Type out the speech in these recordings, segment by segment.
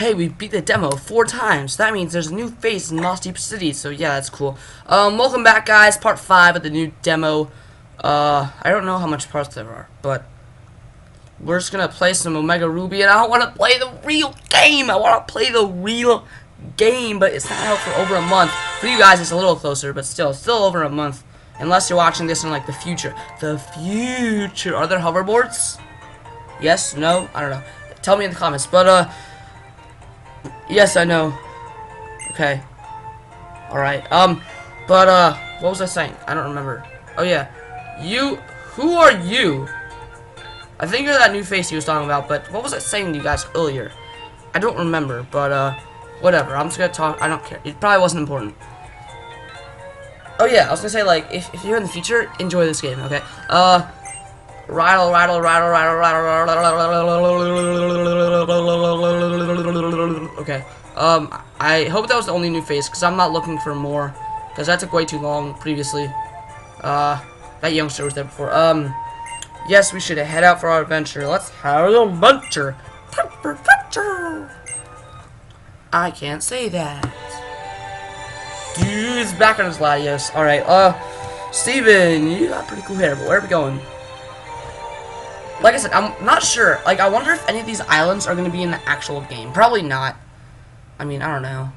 Hey, we beat the demo 4 times. That means there's a new face in Lost Deep City, so yeah, that's cool. Welcome back, guys. Part 5 of the new demo. I don't know how much parts there are, but we're just gonna play some Omega Ruby, and I don't want to play the real game. I want to play the real game, but it's not out for over a month. For you guys, it's a little closer, but still over a month. Unless you're watching this in, like, the future. The future! Are there hoverboards? Yes? No? I don't know. Tell me in the comments, but, yes, I know. Okay. Alright, but, what was I saying? I don't remember. Oh, yeah. Who are you? I think you're that new face he was talking about, but what was I saying to you guys earlier? I don't remember, but, whatever. I'm just gonna talk. I don't care. It probably wasn't important. Oh yeah, I was gonna say, like, if you're in the future, enjoy this game, okay? Rattle. Okay. I hope that was the only new face, because I'm not looking for more, because that took way too long previously. That youngster was there before. Yes, we should head out for our adventure. Let's have a little muncher. I can't say that. Dude's back on his Latios. Alright, Steven, you got pretty cool hair, but where are we going? Like I said, I'm not sure. Like, I wonder if any of these islands are gonna be in the actual game. Probably not. I mean, I don't know.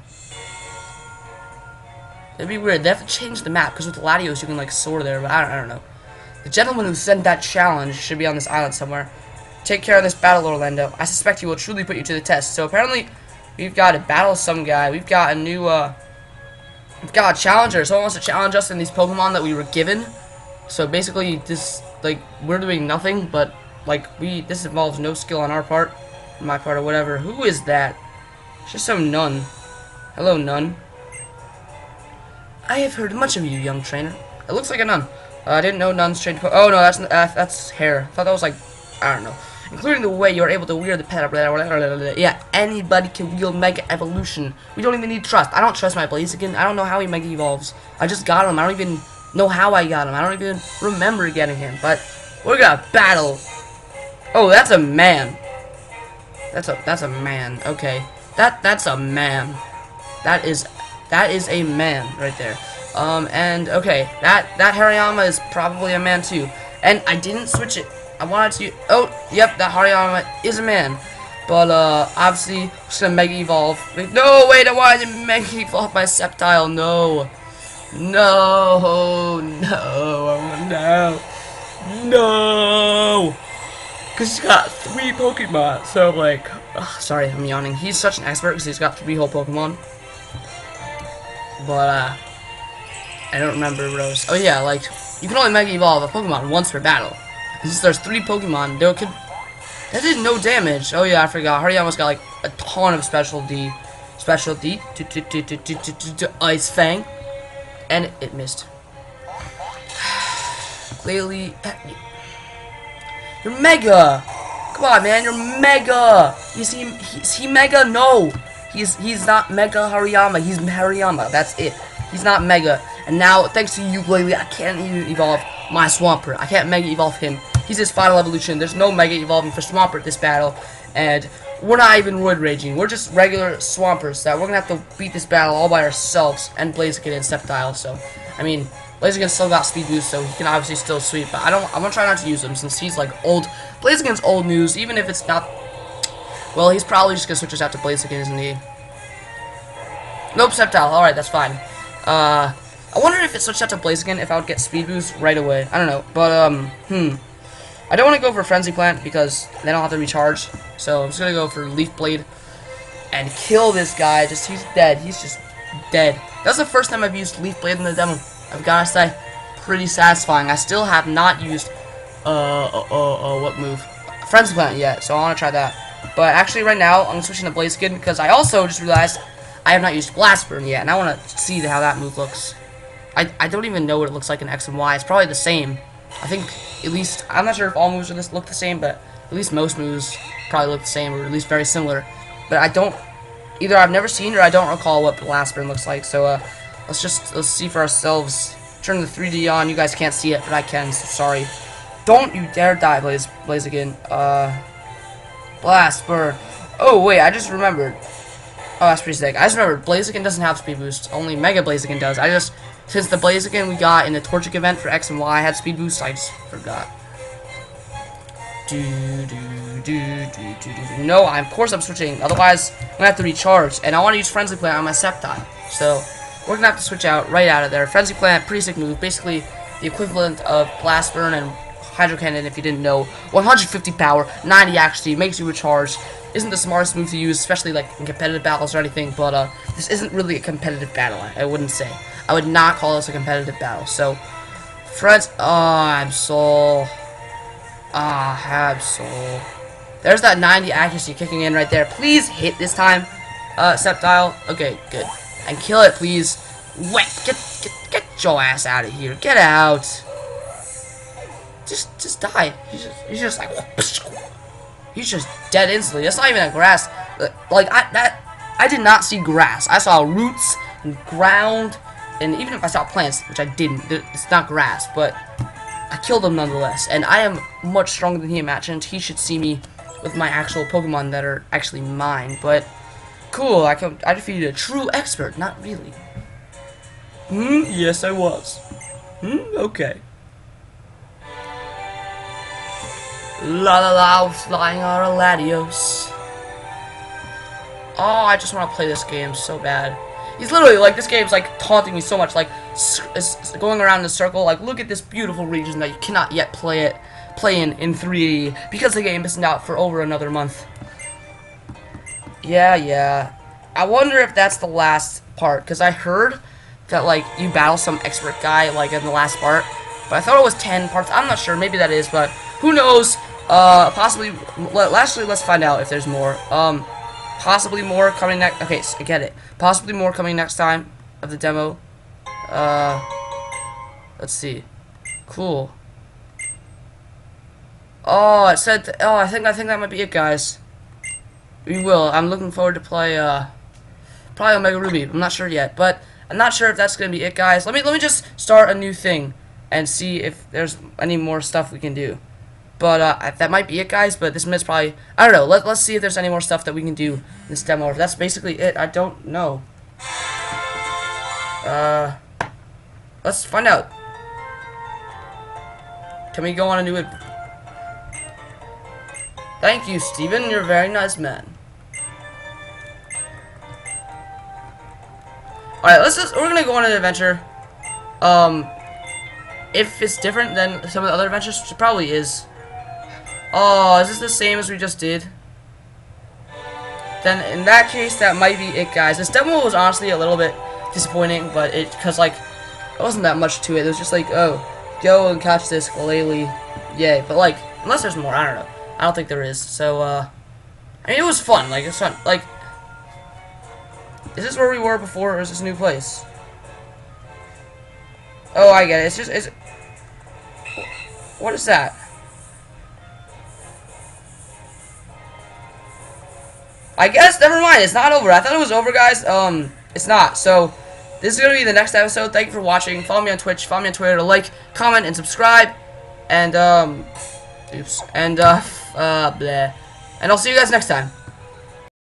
It'd be weird. They have to change the map, because with Latios you can, like, soar there, but I don't know. The gentleman who sent that challenge should be on this island somewhere. Take care of this battle, Orlando. I suspect he will truly put you to the test. So apparently, we've got to battle some guy. We've got a new, we've got a challenger. Someone wants to challenge us in these Pokemon that we were given. So basically, this, like, we're doing nothing, but, like, this involves no skill on our part, my part, or whatever. Who is that? It's just some nun. Hello, nun. I have heard much of you, young trainer. It looks like a nun. I didn't know nuns trained. Oh no, that's hair. I thought that was, like, I don't know. Including the way you are able to wield the pet. Yeah, anybody can wield Mega Evolution. We don't even need trust. I don't trust my Blaziken. I don't know how he Mega Evolves. I just got him. I don't even know how I got him. I don't even remember getting him. But we're gonna battle. Oh, that's a man. That's a man. Okay, that's a man. That is a man right there. And okay, that Hariyama is probably a man too. And I didn't switch it. I wanted to. Oh, yep, that Hariyama is a man, but obviously it's gonna Mega Evolve. No, wait, I wanted to Mega Evolve my Sceptile. No, because he's got 3 Pokemon. So, like, ugh, sorry, I'm yawning. He's such an expert because he's got 3 whole Pokemon. But I don't remember Rose. Oh yeah, like, you can only Mega Evolve a Pokemon once per battle. Since there's 3 Pokemon, that did no damage. Oh yeah, I forgot. Hariyama's got, like, a ton of special D, Ice Fang, and it missed. Glalie, you're Mega. Come on, man, you're Mega. Is he Mega? No, he's not Mega Hariyama. He's Hariyama. That's it. He's not Mega. And now, thanks to you, Glalie, I can't even evolve my Swampert. I can't Mega Evolve him. He's his final evolution. There's no Mega Evolving for Swampert this battle, and we're not even Roid Raging. We're just regular Swampers, so we're gonna have to beat this battle all by ourselves, and Blaziken and Sceptile. So, I mean, Blaziken's still got speed boost, so he can obviously still sweep, but I'm gonna try not to use him, since he's, like, old. Blaziken's old news, even if it's not, well, he's probably just gonna switch us out to Blaziken, isn't he? Nope, Sceptile, alright, that's fine. I wonder if it switched out to Blaziken if I would get speed boost right away. I don't know, but, I don't want to go for Frenzy Plant because they don't have to recharge, so I'm just going to go for Leaf Blade and kill this guy. Just, he's dead. He's just dead. That's the first time I've used Leaf Blade in the demo. I've got to say, pretty satisfying. I still have not used, what move? Frenzy Plant yet, so I want to try that. But actually, right now, I'm switching to Blaziken because I also just realized I have not used Blast Burn yet, and I want to see how that move looks. I don't even know what it looks like in X and Y. It's probably the same. I think at least, I'm not sure if all moves are look the same, but at least most moves probably look the same, or at least very similar. But I don't, either I've never seen or I don't recall what Blast Burn looks like. So let's see for ourselves. Turn the 3D on. You guys can't see it, but I can, so sorry. Don't you dare die, Blaziken. Blast Burn. Oh, wait, I just remembered. Oh, that's pretty sick. I just remembered, Blaziken doesn't have speed boost. Only Mega Blaziken does. I just, since the Blaziken we got in the Torchic event for X and Y had speed boost, I just forgot. No, of course I'm switching. Otherwise, I'm going to have to recharge. And I want to use Frenzy Plant on my Sceptile. So, we're going to have to switch out right out of there. Frenzy Plant, pretty sick move. Basically, the equivalent of Blast Burn and Hydro Cannon, if you didn't know. 150 power, 90 accuracy, makes you recharge. Isn't the smartest move to use, especially like in competitive battles or anything, but this isn't really a competitive battle, I wouldn't say. I would not call this a competitive battle. So, friends, Absol. There's that 90 accuracy kicking in right there. Please hit this time, Sceptile. Okay, good. And kill it, please. Wait, get your ass out of here. Get out. Just die. He's just like, he's just dead instantly. That's not even a grass. Like, I did not see grass. I saw roots and ground, and even if I saw plants, which I didn't, it's not grass, but I killed him nonetheless, and I am much stronger than he imagined. He should see me with my actual Pokemon that are actually mine, but cool, I defeated a true expert, not really. Yes I was. Okay. La la la, flying out of Latios. Oh, I just want to play this game so bad. He's literally like, this game's like taunting me so much, like it's going around in a circle, like look at this beautiful region that you cannot yet play in 3D because the game isn't out for over another month. Yeah. I wonder if that's the last part, because I heard that like you battle some expert guy like in the last part, but I thought it was 10 parts. I'm not sure, maybe that is, but who knows? Possibly, lastly, let's find out if there's more. Possibly more coming next. Okay, so I get it. Possibly more coming next time of the demo. Let's see. Cool. Oh, it said. Oh, I think that might be it, guys. We will. I'm looking forward to play. Probably Omega Ruby. I'm not sure yet, but I'm not sure if that's gonna be it, guys. Let me just start a new thing and see if there's any more stuff we can do. But that might be it, guys, but this is probably, I don't know, let's see if there's any more stuff that we can do in this demo, or if that's basically it, I don't know. Let's find out. Can we go on a new adventure? Thank you, Steven, you're a very nice man. Alright, we're gonna go on an adventure. If it's different than some of the other adventures, it probably is. Oh, is this the same as we just did? Then in that case, that might be it, guys. This demo was honestly a little bit disappointing, but because like, it wasn't that much to it. It was just like, oh, go and catch this Glalie, yay. But like, unless there's more, I don't know. I don't think there is. So, I mean, it was fun. Like, it's fun. Like, is this where we were before, or is this a new place? Oh, I get it. It's just, what is that? I guess, never mind, it's not over. I thought it was over, guys. It's not. So, this is going to be the next episode. Thank you for watching. Follow me on Twitch. Follow me on Twitter. Like, comment, and subscribe. And, oops. And, bleh. And I'll see you guys next time.